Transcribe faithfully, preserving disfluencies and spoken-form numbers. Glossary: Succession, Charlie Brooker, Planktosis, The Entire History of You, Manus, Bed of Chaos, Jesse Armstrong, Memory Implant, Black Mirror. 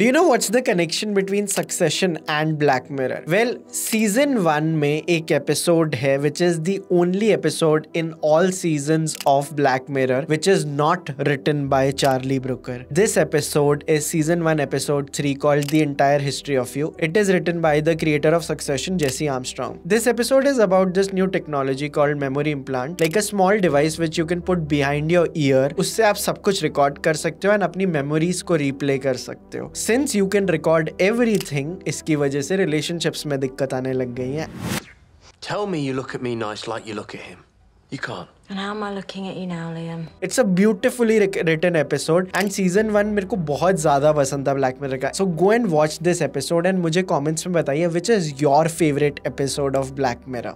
Do you know what's the connection between Succession and Black Mirror? Well, season one में एक episode है which is the only episode in all seasons of Black Mirror which is not written by Charlie Brooker. This episode is season one episode three called The Entire History of You. It is written by the creator of Succession, Jesse Armstrong. This episode is about this new technology called Memory Implant, like a small device which you can put behind your ear. उससे आप सब कुछ record कर सकते हो और अपनी memories को replay कर सकते हो. Since you can record everything, इसकी वजह से relationships में दिक्कत आने लग गई है. Tell me you look at me nice like you look at him. You can't. And how am I looking at you now, Liam? It's a beautifully written episode and season one मेरे को बहुत ज़्यादा पसंद था Black Mirror का. So go and watch this episode and मुझे comments में बताइए which is your favorite episode of Black Mirror.